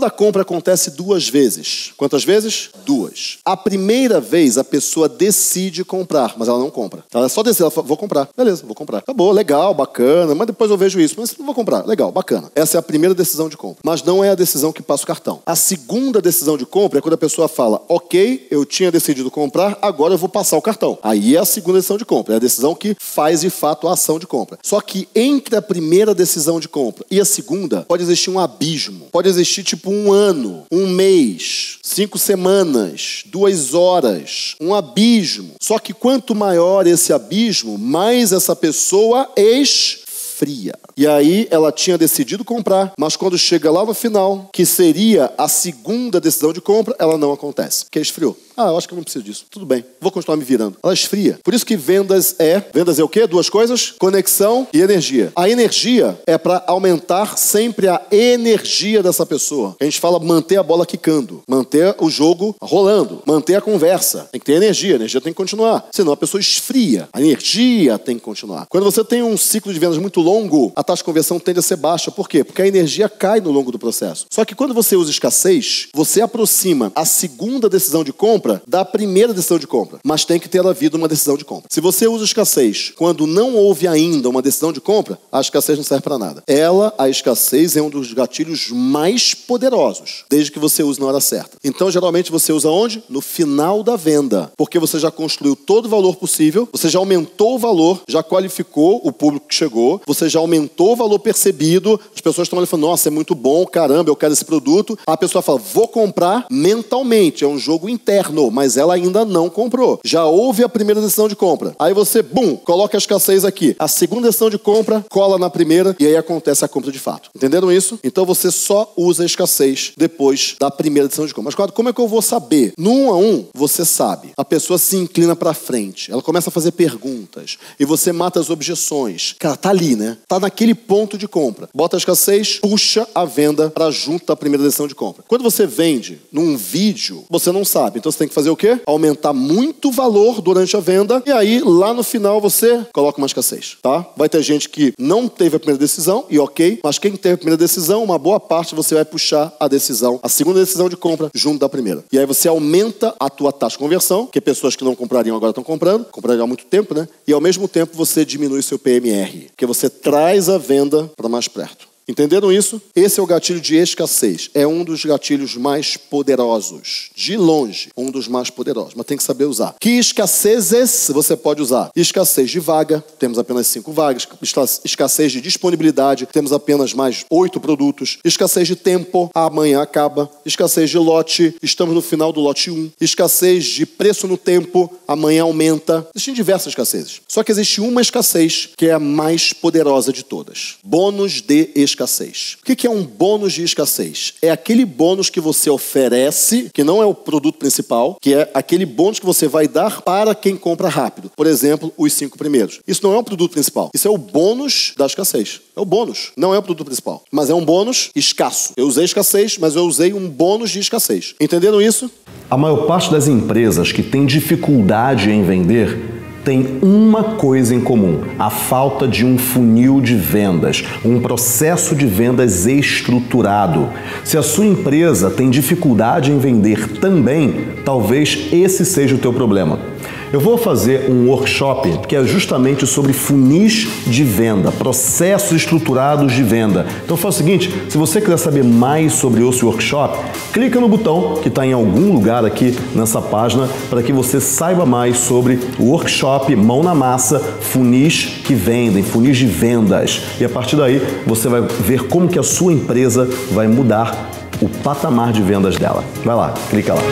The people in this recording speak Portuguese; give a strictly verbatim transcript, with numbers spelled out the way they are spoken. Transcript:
Toda compra acontece duas vezes. Quantas vezes? Duas. A primeira vez a pessoa decide comprar, mas ela não compra. Ela só decide, ela fala, vou comprar. Beleza, vou comprar. Acabou, legal, bacana, mas depois eu vejo isso. Mas não vou comprar. Legal, bacana. Essa é a primeira decisão de compra. Mas não é a decisão que passa o cartão. A segunda decisão de compra é quando a pessoa fala, ok, eu tinha decidido comprar, agora eu vou passar o cartão. Aí é a segunda decisão de compra. É a decisão que faz, de fato, a ação de compra. Só que entre a primeira decisão de compra e a segunda, pode existir um abismo. Pode existir, tipo, um ano, um mês, cinco semanas, duas horas, um abismo. Só que quanto maior esse abismo, mais essa pessoa ex fria. E aí ela tinha decidido comprar, mas quando chega lá no final, que seria a segunda decisão de compra, ela não acontece, porque esfriou. Ah, eu acho que eu não preciso disso. Tudo bem, vou continuar me virando. Ela esfria. Por isso que vendas é... Vendas é o quê? Duas coisas? Conexão e energia. A energia é para aumentar sempre a energia dessa pessoa. A gente fala manter a bola quicando, manter o jogo rolando, manter a conversa. Tem que ter energia, a energia tem que continuar. Senão a pessoa esfria. A energia tem que continuar. Quando você tem um ciclo de vendas muito longo, a taxa de conversão tende a ser baixa. Por quê? Porque a energia cai no longo do processo. Só que quando você usa escassez, você aproxima a segunda decisão de compra da primeira decisão de compra, mas tem que ter havido uma decisão de compra. Se você usa escassez quando não houve ainda uma decisão de compra, a escassez não serve para nada. Ela, a escassez, é um dos gatilhos mais poderosos, desde que você use na hora certa. Então, geralmente, você usa onde? No final da venda, porque você já construiu todo o valor possível, você já aumentou o valor, já qualificou o público que chegou, você já aumentou o valor percebido, as pessoas estão ali falando, nossa, é muito bom, caramba, eu quero esse produto. A pessoa fala, vou comprar mentalmente, é um jogo interno, mas ela ainda não comprou. Já houve a primeira decisão de compra. Aí você, bum, coloca a escassez aqui. A segunda decisão de compra, cola na primeira e aí acontece a compra de fato. Entenderam isso? Então você só usa a escassez depois da primeira decisão de compra. Mas claro, como é que eu vou saber? No um a um, você sabe. A pessoa se inclina pra frente. Ela começa a fazer perguntas e você mata as objeções. Cara, tá ali, né? Tá naquele ponto de compra. Bota a escassez, puxa a venda pra junto da primeira decisão de compra. Quando você vende num vídeo, você não sabe. Então você tem que fazer o quê? Aumentar muito o valor durante a venda e aí lá no final você coloca uma escassez, tá? Vai ter gente que não teve a primeira decisão e ok, mas quem teve a primeira decisão, uma boa parte você vai puxar a decisão, a segunda decisão de compra junto da primeira. E aí você aumenta a tua taxa de conversão, que pessoas que não comprariam agora estão comprando, comprariam há muito tempo, né? E ao mesmo tempo você diminui seu P M R, porque você traz a venda para mais perto. Entenderam isso? Esse é o gatilho de escassez. É um dos gatilhos mais poderosos. De longe, um dos mais poderosos. Mas tem que saber usar. Que escassezes você pode usar? Escassez de vaga. Temos apenas cinco vagas. Escassez de disponibilidade. Temos apenas mais oito produtos. Escassez de tempo. Amanhã acaba. Escassez de lote. Estamos no final do lote um. Escassez de preço no tempo. Amanhã aumenta. Existem diversas escassezes. Só que existe uma escassez que é a mais poderosa de todas. Bônus de escassez. Escassez. O que é um bônus de escassez? É aquele bônus que você oferece, que não é o produto principal, que é aquele bônus que você vai dar para quem compra rápido. Por exemplo, os cinco primeiros. Isso não é o produto principal. Isso é o bônus da escassez. É o bônus. Não é o produto principal. Mas é um bônus escasso. Eu usei escassez, mas eu usei um bônus de escassez. Entenderam isso? A maior parte das empresas que tem dificuldade em vender tem uma coisa em comum, a falta de um funil de vendas, um processo de vendas estruturado. Se a sua empresa tem dificuldade em vender também, talvez esse seja o teu problema. Eu vou fazer um workshop que é justamente sobre funis de venda, processos estruturados de venda. Então faz o seguinte, se você quiser saber mais sobre esse workshop, clica no botão que está em algum lugar aqui nessa página para que você saiba mais sobre o workshop Mão na Massa, funis que vendem, funis de vendas. E a partir daí você vai ver como que a sua empresa vai mudar o patamar de vendas dela. Vai lá, clica lá.